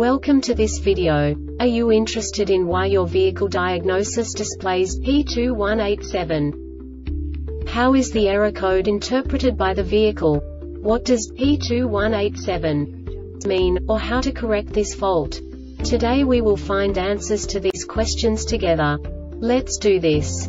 Welcome to this video. Are you interested in why your vehicle diagnosis displays P2187? How is the error code interpreted by the vehicle? What does P2187 mean, or how to correct this fault? Today we will find answers to these questions together. Let's do this.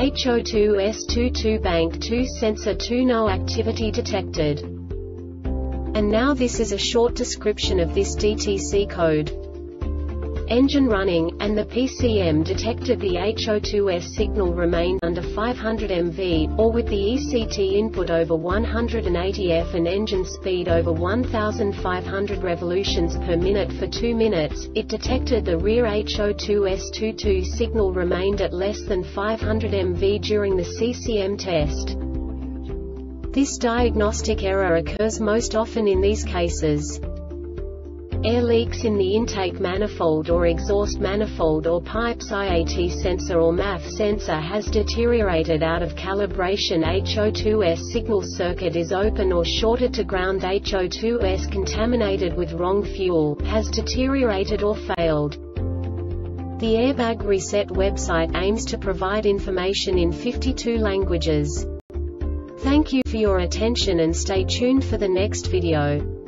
HO2S22 bank 2 sensor 2 no activity detected. And now this is a short description of this DTC code. Engine running, and the PCM detected the HO2S signal remained under 500 MV, or with the ECT input over 180 F and engine speed over 1,500 revolutions per minute for 2 minutes, it detected the rear HO2S22 signal remained at less than 500 MV during the CCM test. This diagnostic error occurs most often in these cases: air leaks in the intake manifold or exhaust manifold or pipes. IAT sensor or MAF sensor has deteriorated out of calibration. HO2S signal circuit is open or shorted to ground. HO2S contaminated with wrong fuel, has deteriorated or failed. The Airbag Reset website aims to provide information in 52 languages. Thank you for your attention and stay tuned for the next video.